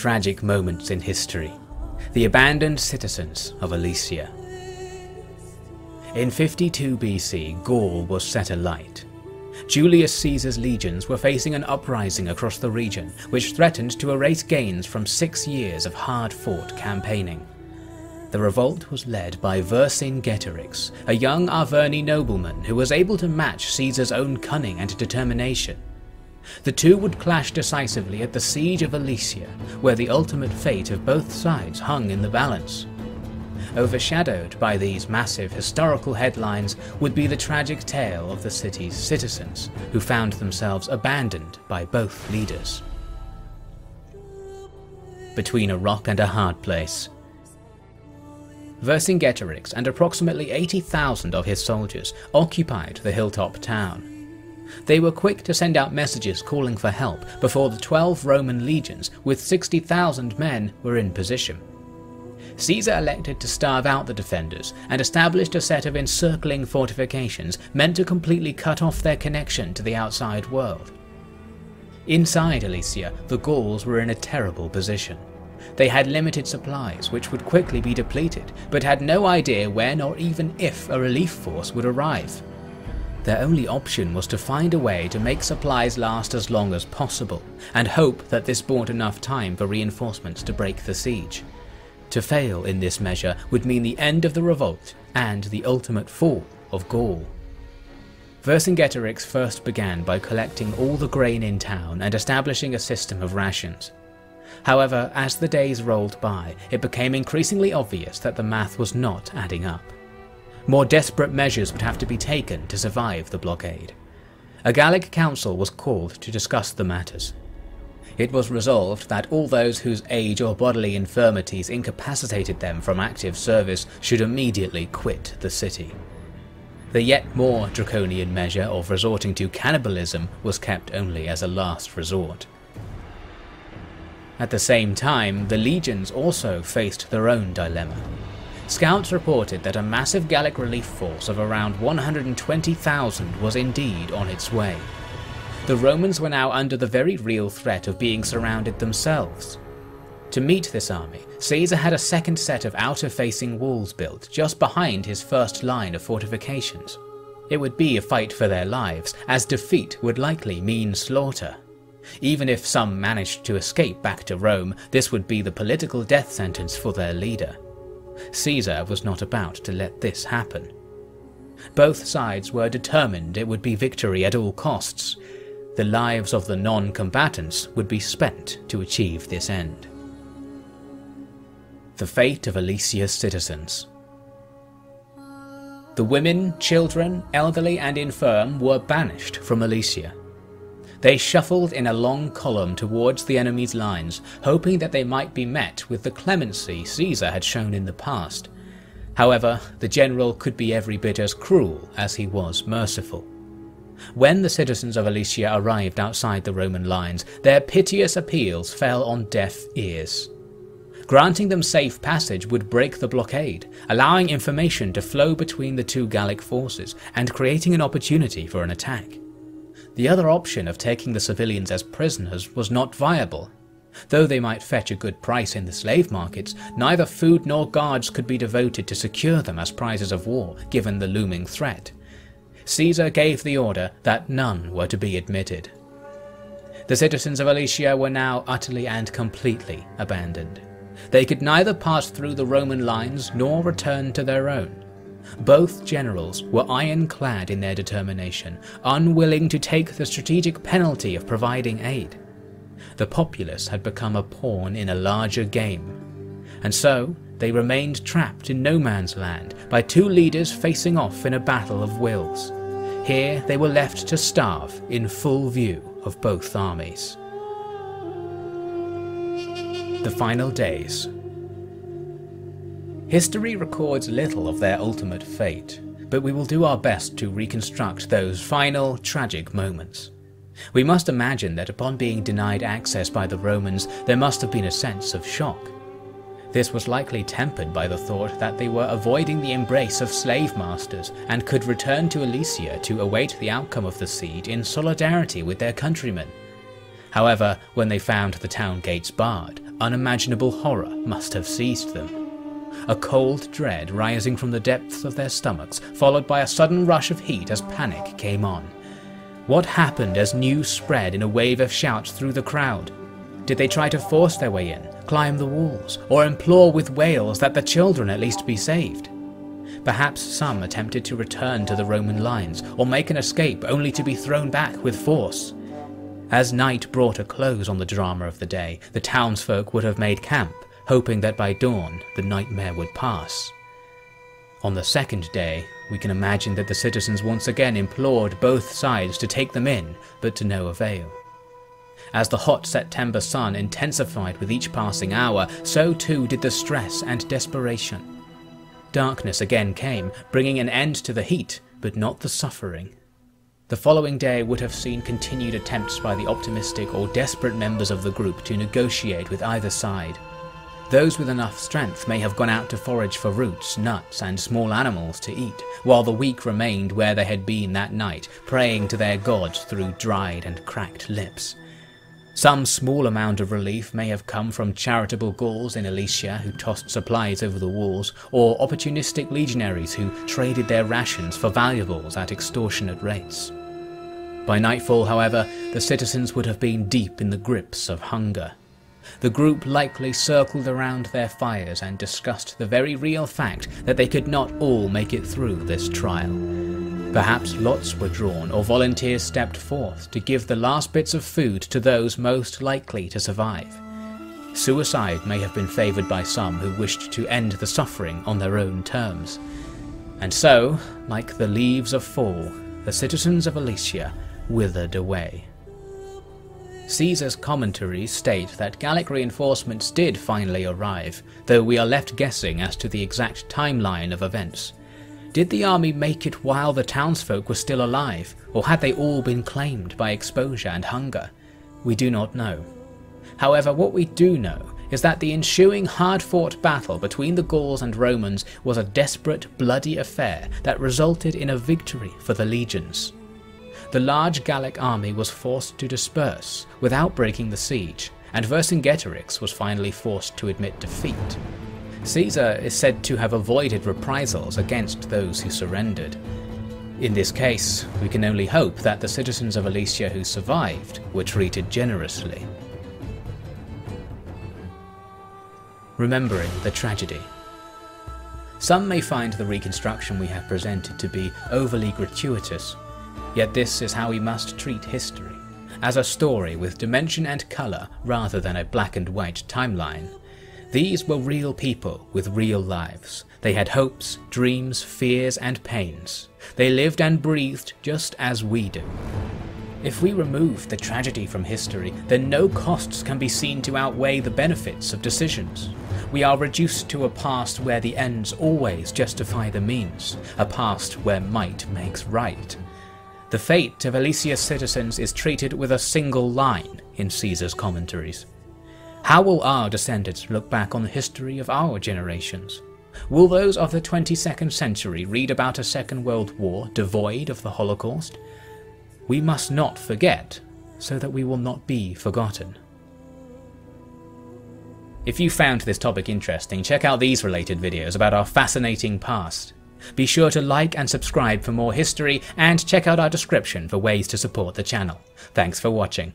tragic moments in history, the abandoned citizens of Alesia. In 52 BC, Gaul was set alight. Julius Caesar's legions were facing an uprising across the region, which threatened to erase gains from 6 years of hard-fought campaigning. The revolt was led by Vercingetorix, a young Arverni nobleman who was able to match Caesar's own cunning and determination. The two would clash decisively at the Siege of Alesia, where the ultimate fate of both sides hung in the balance. Overshadowed by these massive historical headlines would be the tragic tale of the city's citizens, who found themselves abandoned by both leaders. Between a rock and a hard place, Vercingetorix and approximately 80,000 of his soldiers occupied the hilltop town. They were quick to send out messages calling for help before the 12 Roman legions with 60,000 men were in position. Caesar elected to starve out the defenders and established a set of encircling fortifications meant to completely cut off their connection to the outside world. Inside Alesia, the Gauls were in a terrible position. They had limited supplies which would quickly be depleted, but had no idea when or even if a relief force would arrive. Their only option was to find a way to make supplies last as long as possible, and hope that this bought enough time for reinforcements to break the siege. To fail in this measure would mean the end of the revolt and the ultimate fall of Gaul. Vercingetorix first began by collecting all the grain in town and establishing a system of rations. However, as the days rolled by, it became increasingly obvious that the math was not adding up. More desperate measures would have to be taken to survive the blockade. A Gallic council was called to discuss the matters. It was resolved that all those whose age or bodily infirmities incapacitated them from active service should immediately quit the city. The yet more draconian measure of resorting to cannibalism was kept only as a last resort. At the same time, the legions also faced their own dilemma. Scouts reported that a massive Gallic relief force of around 120,000 was indeed on its way. The Romans were now under the very real threat of being surrounded themselves. To meet this army, Caesar had a second set of outer-facing walls built just behind his first line of fortifications. It would be a fight for their lives, as defeat would likely mean slaughter. Even if some managed to escape back to Rome, this would be the political death sentence for their leader. Caesar was not about to let this happen. Both sides were determined it would be victory at all costs. The lives of the non-combatants would be spent to achieve this end. The fate of Alesia's citizens. The women, children, elderly and infirm were banished from Alesia. They shuffled in a long column towards the enemy's lines, hoping that they might be met with the clemency Caesar had shown in the past. However, the general could be every bit as cruel as he was merciful. When the citizens of Alesia arrived outside the Roman lines, their piteous appeals fell on deaf ears. Granting them safe passage would break the blockade, allowing information to flow between the two Gallic forces and creating an opportunity for an attack. The other option of taking the civilians as prisoners was not viable. Though they might fetch a good price in the slave markets, neither food nor guards could be devoted to secure them as prizes of war, given the looming threat. Caesar gave the order that none were to be admitted. The citizens of Alesia were now utterly and completely abandoned. They could neither pass through the Roman lines nor return to their own. Both generals were ironclad in their determination, unwilling to take the strategic penalty of providing aid. The populace had become a pawn in a larger game, and so they remained trapped in no man's land by two leaders facing off in a battle of wills. Here they were left to starve in full view of both armies. The final days. History records little of their ultimate fate, but we will do our best to reconstruct those final, tragic moments. We must imagine that upon being denied access by the Romans, there must have been a sense of shock. This was likely tempered by the thought that they were avoiding the embrace of slave masters and could return to Alesia to await the outcome of the siege in solidarity with their countrymen. However, when they found the town gates barred, unimaginable horror must have seized them. A cold dread rising from the depths of their stomachs, followed by a sudden rush of heat as panic came on. What happened as news spread in a wave of shouts through the crowd? Did they try to force their way in, climb the walls, or implore with wails that the children at least be saved? Perhaps some attempted to return to the Roman lines, or make an escape only to be thrown back with force. As night brought a close on the drama of the day, the townsfolk would have made camp, hoping that by dawn the nightmare would pass. On the second day, we can imagine that the citizens once again implored both sides to take them in, but to no avail. As the hot September sun intensified with each passing hour, so too did the stress and desperation. Darkness again came, bringing an end to the heat, but not the suffering. The following day would have seen continued attempts by the optimistic or desperate members of the group to negotiate with either side. Those with enough strength may have gone out to forage for roots, nuts, and small animals to eat, while the weak remained where they had been that night, praying to their god through dried and cracked lips. Some small amount of relief may have come from charitable Gauls in Alesia who tossed supplies over the walls, or opportunistic legionaries who traded their rations for valuables at extortionate rates. By nightfall, however, the citizens would have been deep in the grips of hunger. The group likely circled around their fires and discussed the very real fact that they could not all make it through this trial. Perhaps lots were drawn or volunteers stepped forth to give the last bits of food to those most likely to survive. Suicide may have been favoured by some who wished to end the suffering on their own terms. And so, like the leaves of fall, the citizens of Alesia withered away. Caesar's commentaries state that Gallic reinforcements did finally arrive, though we are left guessing as to the exact timeline of events. Did the army make it while the townsfolk were still alive, or had they all been claimed by exposure and hunger? We do not know. However, what we do know is that the ensuing hard-fought battle between the Gauls and Romans was a desperate, bloody affair that resulted in a victory for the legions. The large Gallic army was forced to disperse without breaking the siege, and Vercingetorix was finally forced to admit defeat. Caesar is said to have avoided reprisals against those who surrendered. In this case, we can only hope that the citizens of Alesia who survived were treated generously. Remembering the tragedy. Some may find the reconstruction we have presented to be overly gratuitous. Yet this is how we must treat history, as a story with dimension and colour rather than a black and white timeline. These were real people with real lives. They had hopes, dreams, fears and pains. They lived and breathed just as we do. If we remove the tragedy from history, then no costs can be seen to outweigh the benefits of decisions. We are reduced to a past where the ends always justify the means, a past where might makes right. The fate of Alesia's citizens is treated with a single line in Caesar's commentaries. How will our descendants look back on the history of our generations? Will those of the 22nd century read about a Second World War devoid of the Holocaust? We must not forget, so that we will not be forgotten. If you found this topic interesting, check out these related videos about our fascinating past. Be sure to like and subscribe for more history, and check out our description for ways to support the channel. Thanks for watching.